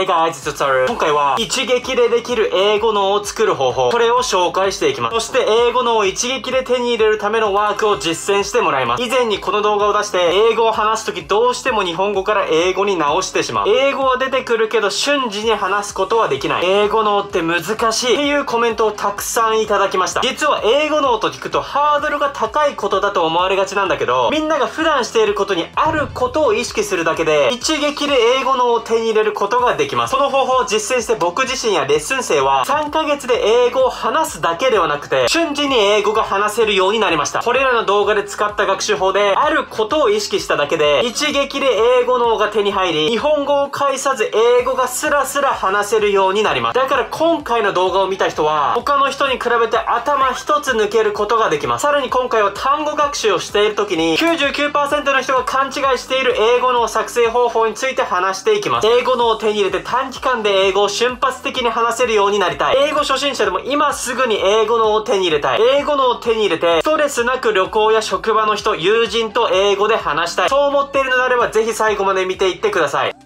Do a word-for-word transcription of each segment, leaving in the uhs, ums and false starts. Hey guys, it's Tsaru. 今回は一撃でできる英語脳を作る方法、これを紹介していきます。そして英語脳を一撃で手に入れるためのワークを実践してもらいます。以前にこの動画を出して英語を話すときどうしても日本語から英語に直してしまう。英語は出てくるけど瞬時に話すことはできない。英語脳って難しいっていうコメントをたくさんいただきました。実は英語脳と聞くとハードルが高いことだと思われがちなんだけど、みんなが普段していることにあることを意識するだけで一撃で英語脳を手に入れることができる。この方法を実践して僕自身やレッスン生はさんかげつで英語を話すだけではなくて瞬時に英語が話せるようになりました。これらの動画で使った学習法であることを意識しただけで一撃で英語脳が手に入り、日本語を介さず英語がスラスラ話せるようになります。だから今回の動画を見た人は他の人に比べて頭一つ抜けることができます。さらに今回は単語学習をしている時に きゅうじゅうきゅうパーセント の人が勘違いしている英語脳作成方法について話していきます。英語脳を手に入れて短期間で英語を瞬発的に話せるようになりたい。英語初心者でも今すぐに英語脳を手に入れたい。英語脳を手に入れてストレスなく旅行や職場の人、友人と英語で話したい。そう思っているのであればぜひ最後まで見ていってください。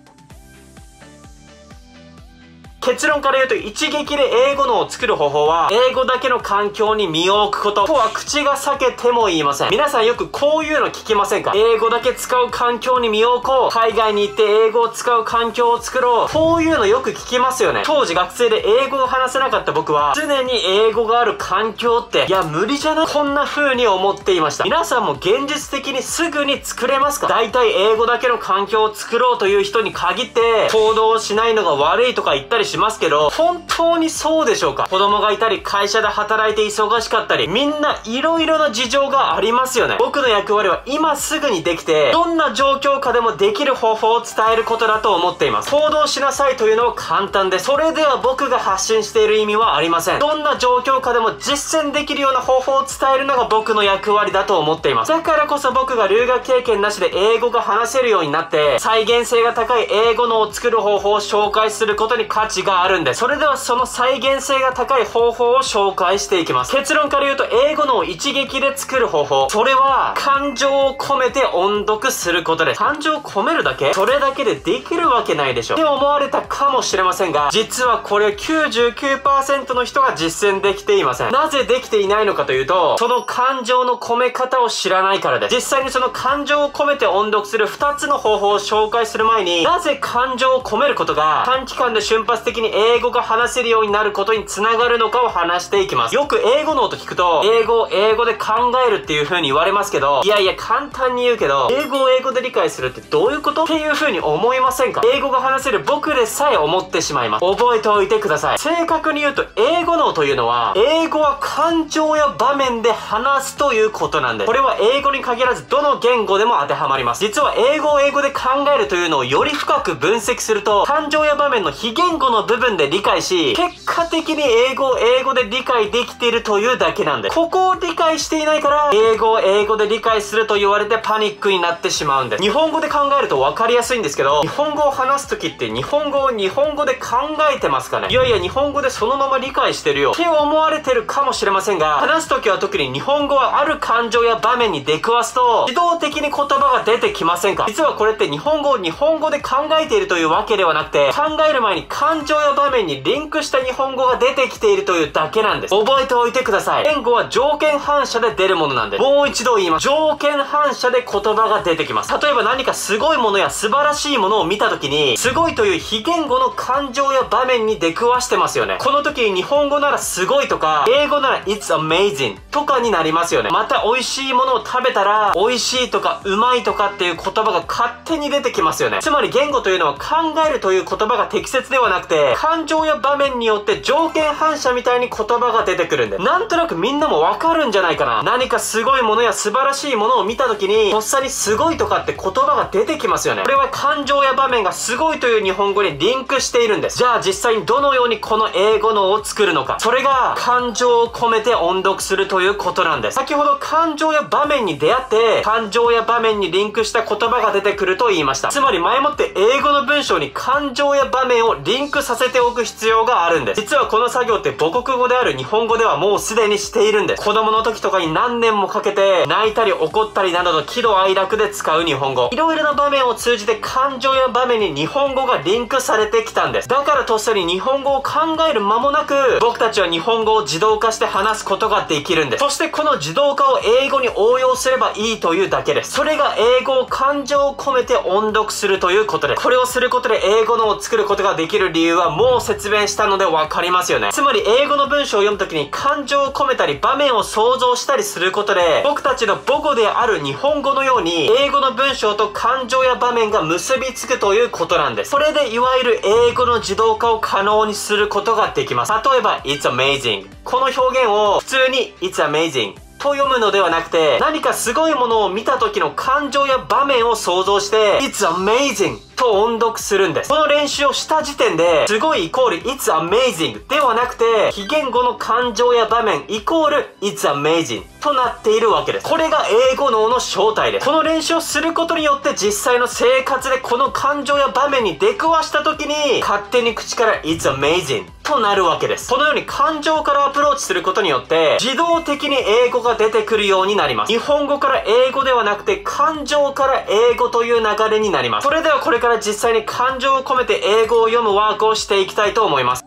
結論から言うと一撃で英語脳を作る方法は英語だけの環境に身を置くこととは口が裂けても言いません。皆さんよくこういうの聞きませんか？英語だけ使う環境に身を置こう、海外に行って英語を使う環境を作ろう、こういうのよく聞きますよね。当時学生で英語を話せなかった僕は常に英語がある環境っていや無理じゃない、こんな風に思っていました。皆さんも現実的にすぐに作れますか？大体英語だけの環境を作ろうという人に限って行動をしないのが悪いとか言ったりししますけど、本当にそうでしょうか？子供がいたり会社で働いて忙しかったり、みんな色々な事情がありますよね。僕の役割は今すぐにできてどんな状況下でもできる方法を伝えることだと思っています。行動しなさいというのは簡単です。それでは僕が発信している意味はありません。どんな状況下でも実践できるような方法を伝えるのが僕の役割だと思っています。だからこそ僕が留学経験なしで英語が話せるようになって再現性が高い英語脳を作る方法を紹介することに価値ががあるんです。それではその再現性が高い方法を紹介していきます。結論から言うと英語脳を一撃で作る方法、それは感情を込めて音読することです。感情を込めるだけ？それだけでできるわけないでしょって思われたかもしれませんが、実はこれ きゅうじゅうきゅうパーセント の人が実践できていません。なぜできていないのかというと、その感情の込め方を知らないからです。実際にその感情を込めて音読するふたつの方法を紹介する前に、なぜ感情を込めることが短期間で瞬発的に英語が話せるようになることにつながるのかを話していきます。よく英語脳と聞くと英語を英語で考えるっていう風に言われますけど、いやいや簡単に言うけど英語を英語で理解するってどういうことっていう風に思いませんか？英語が話せる僕でさえ思ってしまいます。覚えておいてください。正確に言うと英語脳というのは英語は感情や場面で話すということなんです。これは英語に限らずどの言語でも当てはまります。実は英語を英語で考えるというのをより深く分析すると感情や場面の非言語の部分で理解し、結果的に英語を英語で理解できているというだけなんです。ここを理解していないから英語を英語で理解すると言われてパニックになってしまうんです。日本語で考えると分かりやすいんですけど、日本語を話す時って日本語を日本語で考えてますかね？いやいや日本語でそのまま理解してるよって思われてるかもしれませんが、話す時は特に日本語はある感情や場面に出くわすと自動的に言葉が出てきませんか？実はこれって日本語を日本語で考えているというわけではなくて、考える前に感情感情や場面にリンクした日本語が出てきているというだけなんです。覚えておいてください。言語は条件反射で出るものなんです。もう一度言います。条件反射で言葉が出てきます。例えば何かすごいものや素晴らしいものを見た時に、すごいという非言語の感情や場面に出くわしてますよね。この時に日本語ならすごいとか、英語なら It's amazing とかになりますよね。また美味しいものを食べたら、美味しいとかうまいとかっていう言葉が勝手に出てきますよね。つまり言語というのは考えるという言葉が適切ではなくて、感情や場面によって条件反射みたいに言葉が出てくるんで、なんとなくみんなもわかるんじゃないかな。何かすごいものや素晴らしいものを見た時にとっさにすごいとかって言葉が出てきますよね。これは感情や場面がすごいという日本語にリンクしているんです。じゃあ実際にどのようにこの英語脳を作るのか、それが感情を込めて音読するということなんです。先ほど感情や場面に出会って感情や場面にリンクした言葉が出てくると言いました。つまり前もって英語の文章に感情や場面をリンクさせておく必要があるんです。実はこの作業って母国語である日本語ではもうすでにしているんです。子供の時とかに何年もかけて泣いたり怒ったりなどの喜怒哀楽で使う日本語。いろいろな場面を通じて感情や場面に日本語がリンクされてきたんです。だからとっさに日本語を考える間もなく僕たちは日本語を自動化して話すことができるんです。そしてこの自動化を英語に応用すればいいというだけです。それが英語を感情を込めて音読するということです。これをすることで英語のを作ることができる理由はもう説明したので分かりますよね。つまり英語の文章を読むときに感情を込めたり場面を想像したりすることで僕たちの母語である日本語のように英語の文章と感情や場面が結びつくということなんです。それでいわゆる英語の自動化を可能にすることができます。例えば It's amazing この表現を普通に It's amazingと読むのではなくて、何かすごいものを見た時の感情や場面を想像して、It's amazing! と音読するんです。この練習をした時点で、すごいイコール It's amazing! ではなくて、非言語の感情や場面イコール It's amazing! となっているわけです。これが英語脳の正体です。この練習をすることによって、実際の生活でこの感情や場面に出くわした時に、勝手に口から It's amazing! となるわけです。このように感情からアプローチすることによって、自動的に英語が出てくるようになります。日本語から英語ではなくて、感情から英語という流れになります。それではこれから実際に感情を込めて英語を読むワークをしていきたいと思います。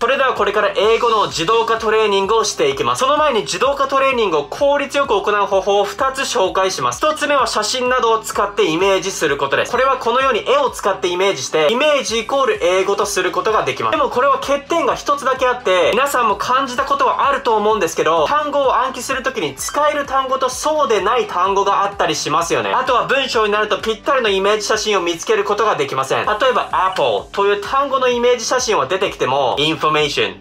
それではこれから英語の自動化トレーニングをしていきます。その前に自動化トレーニングを効率よく行う方法をふたつ紹介します。ひとつめは写真などを使ってイメージすることです。これはこのように絵を使ってイメージして、イメージイコール英語とすることができます。でもこれは欠点がひとつだけあって、皆さんも感じたことはあると思うんですけど、単語を暗記するときに使える単語とそうでない単語があったりしますよね。あとは文章になるとぴったりのイメージ写真を見つけることができません。例えば apple という単語のイメージ写真は出てきても、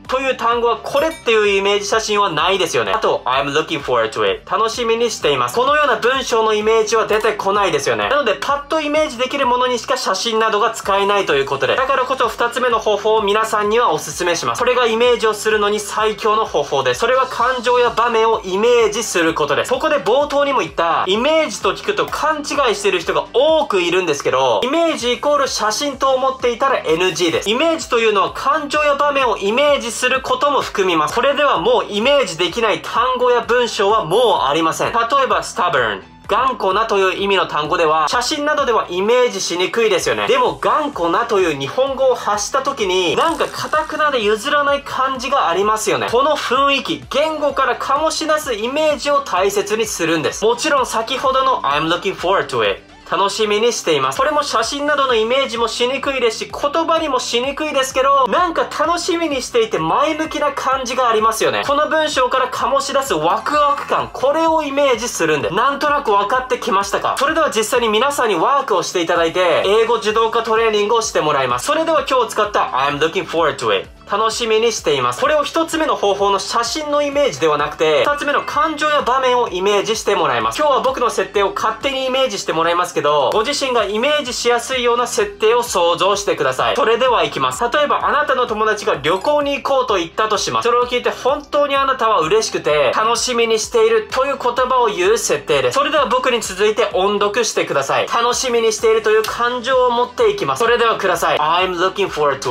という単語はこれっていうイメージ写真はないですよね。あと I'm looking forward to it 楽しみにしています。このような文章のイメージは出てこないですよね。なのでパッとイメージできるものにしか写真などが使えないということで、だからこそふたつめの方法を皆さんにはおすすめします。それがイメージをするのに最強の方法です。それは感情や場面をイメージすることです。ここで冒頭にも言ったイメージと聞くと勘違いしてる人が多くいるんですけど、イメージイコール写真と思っていたら エヌジー です。イメージというのは感情や場面をイメージすることも含みます。これではもうイメージできない単語や文章はもうありません。例えば stubborn 頑固なという意味の単語では写真などではイメージしにくいですよね。でも頑固なという日本語を発した時になんか堅くなで譲らない感じがありますよね。この雰囲気、言語から醸し出すイメージを大切にするんです。もちろん先ほどの I'm looking forward to it楽しみにしています。これも写真などのイメージもしにくいですし、言葉にもしにくいですけど、なんか楽しみにしていて前向きな感じがありますよね。この文章から醸し出すワクワク感、これをイメージするんで、なんとなく分かってきましたか？それでは実際に皆さんにワークをしていただいて、英語自動化トレーニングをしてもらいます。それでは今日使った I'm looking forward to it楽しみにしています。これを一つ目の方法の写真のイメージではなくて、二つ目の感情や場面をイメージしてもらいます。今日は僕の設定を勝手にイメージしてもらいますけど、ご自身がイメージしやすいような設定を想像してください。それでは行きます。例えばあなたの友達が旅行に行こうと言ったとします。それを聞いて本当にあなたは嬉しくて、楽しみにしているという言葉を言う設定です。それでは僕に続いて音読してください。楽しみにしているという感情を持っていきます。それではください。I'm looking forward to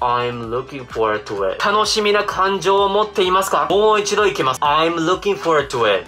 it.I'm looking forward to it 楽しみな感情を持っていますか？もう一度いきます。 I'm looking forward to it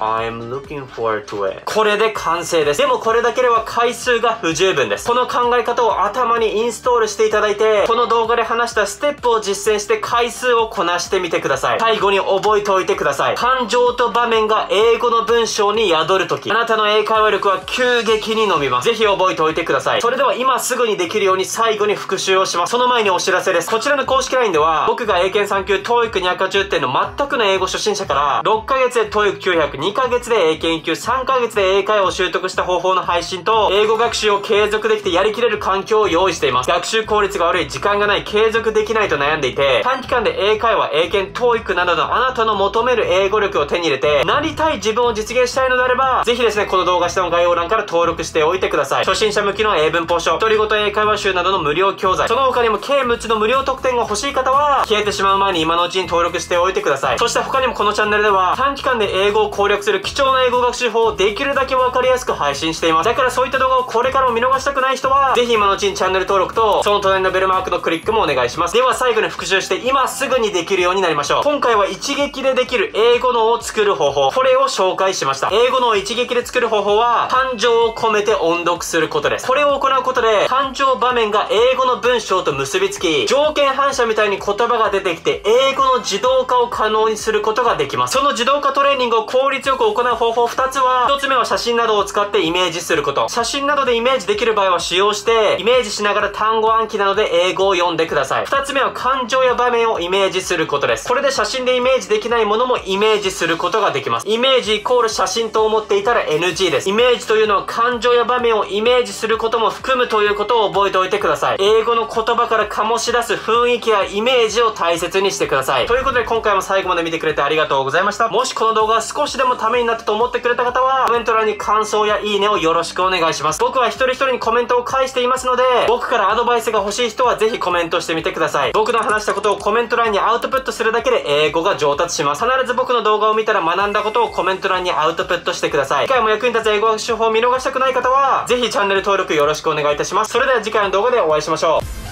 I'm looking forward to it これで完成です。でもこれだけでは回数が不十分です。この考え方を頭にインストールしていただいて、この動画で話したステップを実践して回数をこなしてみてください。最後に覚えておいてください。感情と場面が英語の文章に宿るとき、あなたの英会話力は急激に伸びます。ぜひ覚えておいてください。それでは今すぐにできるように最後に復習をします。その前にお知らせです。こちらの公式 ライン では、僕が英検さん級 トーイックにひゃくはちじゅってんの全くの英語初心者から、ろっかげつで トーイックきゅうひゃくにかげつで英検いっ級、さんかげつで英会話を習得した方法の配信と、英語学習を継続できてやりきれる環境を用意しています。学習効率が悪い、時間がない、継続できないと悩んでいて、短期間で英会話、英検、トーイックなどのあなたの求める英語力を手に入れて、なりたい自分を実現したいのであれば、ぜひですね、この動画下の概要欄から登録しておいてください。初心者向きの英文法書、独り言英会話集などの無料教材、その他にも計むつの無料特典が欲しい方は、消えてしまう前に今のうちに登録しておいてください。そして他にもこのチャンネルでは、短期間で英語を攻略力する貴重な英語学習法をできるだけわかりやすく配信しています。だからそういった動画をこれからも見逃したくない人は、ぜひ今のうちにチャンネル登録と、その隣のベルマークのクリックもお願いします。では最後に復習して、今すぐにできるようになりましょう。今回は一撃でできる英語脳を作る方法、これを紹介しました。英語脳を一撃で作る方法は、感情を込めて音読することです。これを行うことで、感情場面が英語の文章と結びつき、条件反射みたいに言葉が出てきて、英語の自動化を可能にすることができます。その自動化トレーニングを効率よく行う方法ふたつは、ひとつめは写真などを使ってイメージすること。写真などでイメージできる場合は使用して、イメージしながら単語暗記などで英語を読んでください。ふたつめは感情や場面をイメージすることです。これで写真でイメージできないものもイメージすることができます。イメージイコール写真と思っていたら エヌジー です。イメージというのは感情や場面をイメージすることも含むということを覚えておいてください。英語の言葉から醸し出す雰囲気やイメージを大切にしてください。ということで今回も最後まで見てくれてありがとうございました。もしこの動画が少しでもためになったと思ってくれた方は、コメント欄に感想やいいねをよろしくお願いします。僕は一人一人にコメントを返していますので、僕からアドバイスが欲しい人はぜひコメントしてみてください。僕の話したことをコメント欄にアウトプットするだけで英語が上達します。必ず僕の動画を見たら学んだことをコメント欄にアウトプットしてください。次回も役に立つ英語学習法を見逃したくない方は、ぜひチャンネル登録よろしくお願いいたします。それでは次回の動画でお会いしましょう。